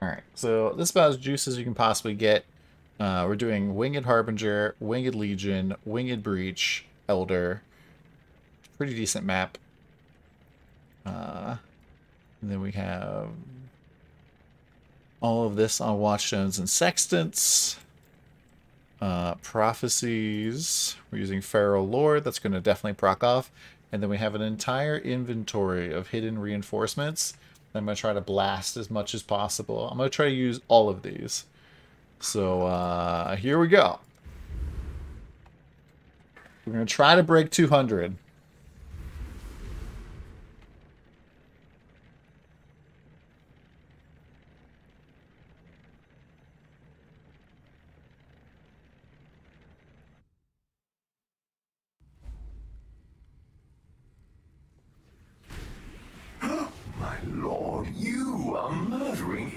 Alright, so this is about as juice as you can possibly get. We're doing Winged Harbinger, Winged Legion, Winged Breach, Elder. Pretty decent map. And then we have all of this on Watchstones and Sextants. Prophecies. We're using Pharaoh Lord. That's going to definitely proc off. And then we have an entire inventory of hidden reinforcements. I'm going to try to blast as much as possible. I'm going to try to use all of these. So here we go. We're going to try to break 200.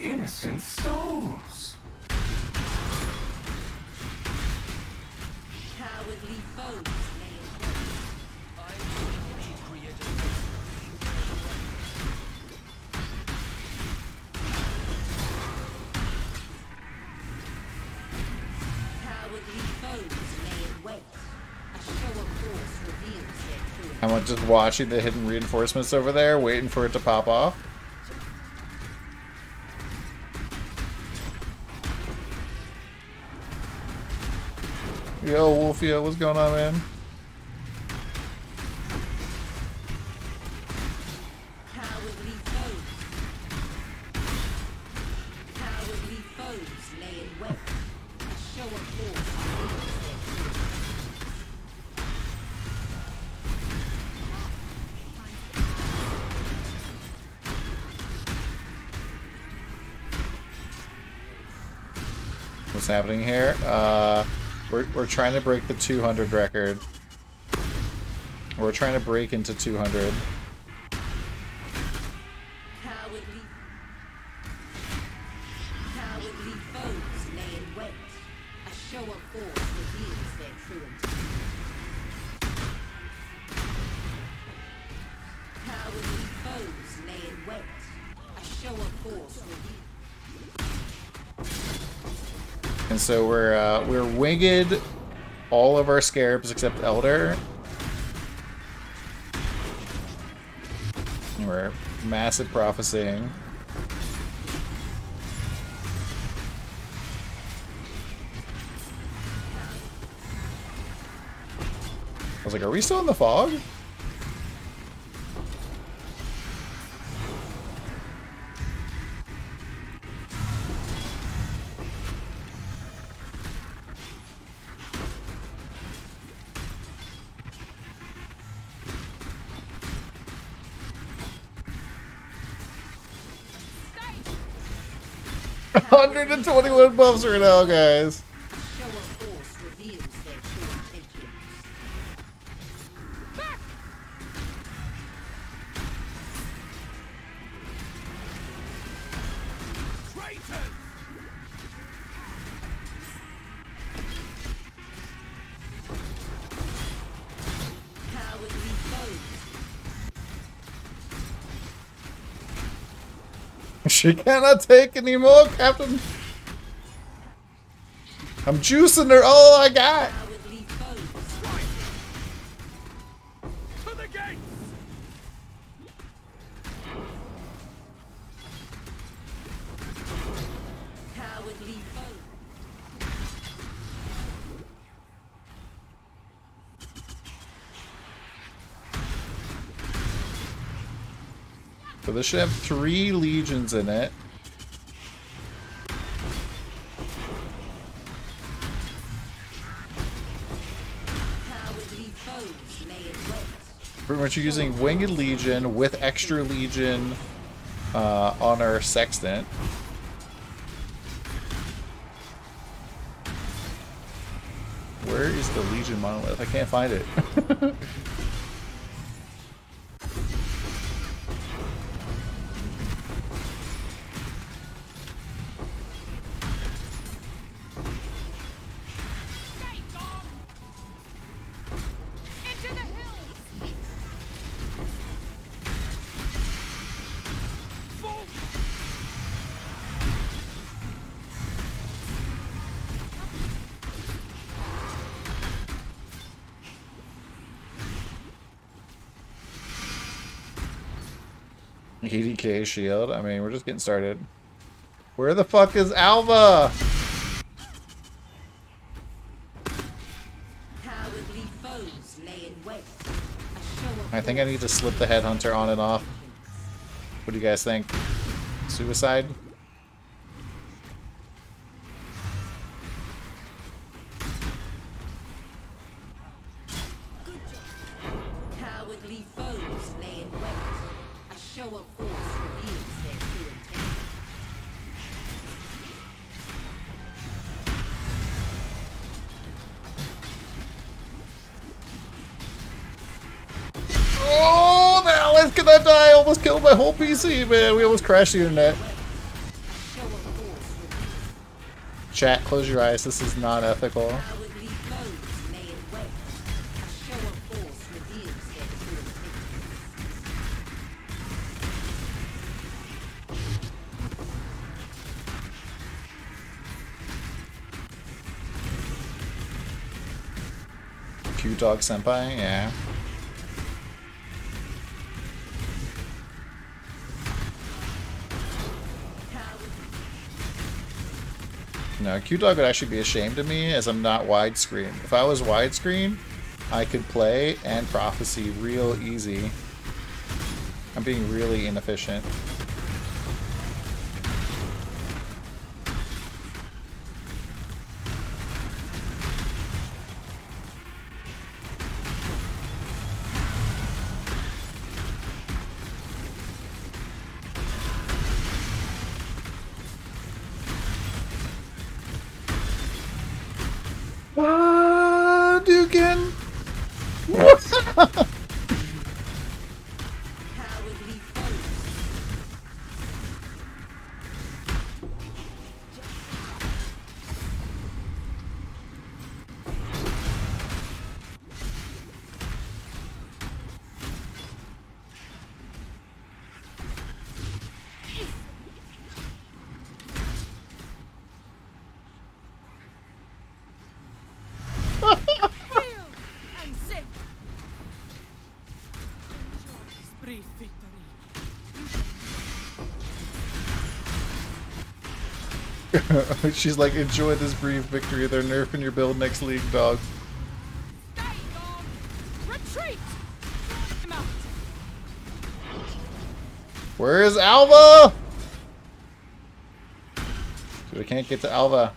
Innocent souls. Cowardly foes. Lay in wait. A show of force reveals their truth. I'm just watching the hidden reinforcements over there, waiting for it to pop off. Yo, Wolfie, what's going on, man? Cowardly foes. Cowardly foes lay in wait. A show of force. What's happening here? We're trying to break the 200 record. We're trying to break into 200. Cowardly. Cowardly foes lay in wait. A show of force reveals their truancy. Cowardly foes lay in wait. A show of force reveals. And so we're winged all of our scarabs except Elder. And we're massive prophesying. I was like, are we still in the fog? The 21 buffs right now, guys. Show of force reveals their true intentions. Back. Traitors. Cowardly foes. She cannot take any more, Captain. I'm juicing her all I got. To the gates. Cowardly so this should have 3 legions in it. We're using Winged Legion with extra Legion on our Sextant. Where is the Legion monolith? I can't find it. KDK shield. I mean, we're just getting started. Where the fuck is Alva? I think I need to slip the Headhunter on and off. What do you guys think? Suicide? I almost killed my whole PC, man. We almost crashed the internet. Chat, close your eyes. This is not ethical. Q Dog Senpai, yeah. No, Q Dog would actually be ashamed of me as I'm not widescreen. If I was widescreen, I could play and prophecy real easy. I'm being really inefficient. Again. She's like, enjoy this brief victory. They're nerfing your build next league, dog. Retreat. Where is Alva? Dude, I can't get to Alva.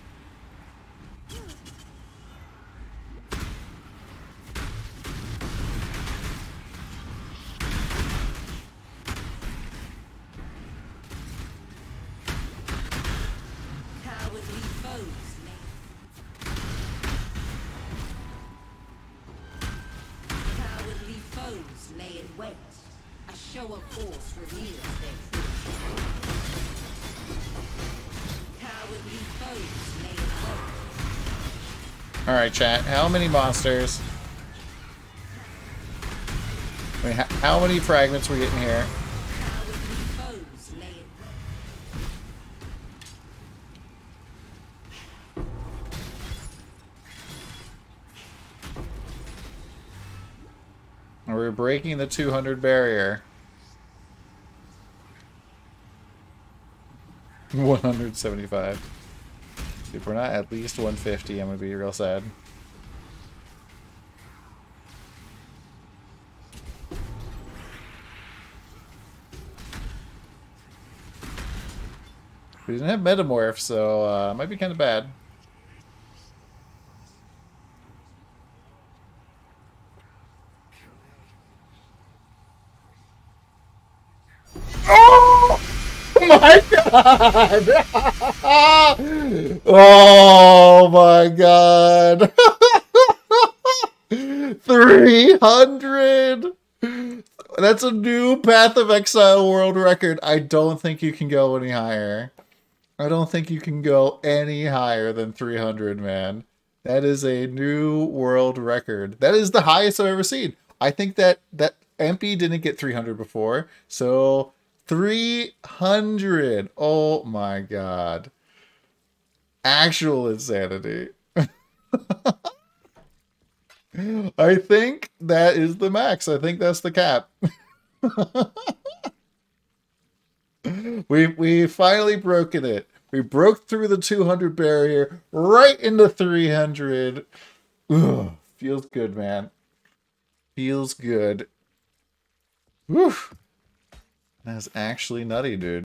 Alright, chat, how many monsters? I mean, how many fragments we getting here? And we're breaking the 200 barrier. 175. If we're not at least 150, I'm gonna be real sad. We didn't have metamorph, so it might be kind of bad. My God! Oh my God! 300. That's a new Path of Exile world record. I don't think you can go any higher. I don't think you can go any higher than 300, man. That is a new world record. That is the highest I've ever seen. I think that Empy didn't get 300 before, so. 300! Oh my God. Actual insanity. I think that is the max. I think that's the cap. We finally broken it. We broke through the 200 barrier, right into 300. Ugh, feels good, man. Feels good. Woof. That's actually nutty, dude.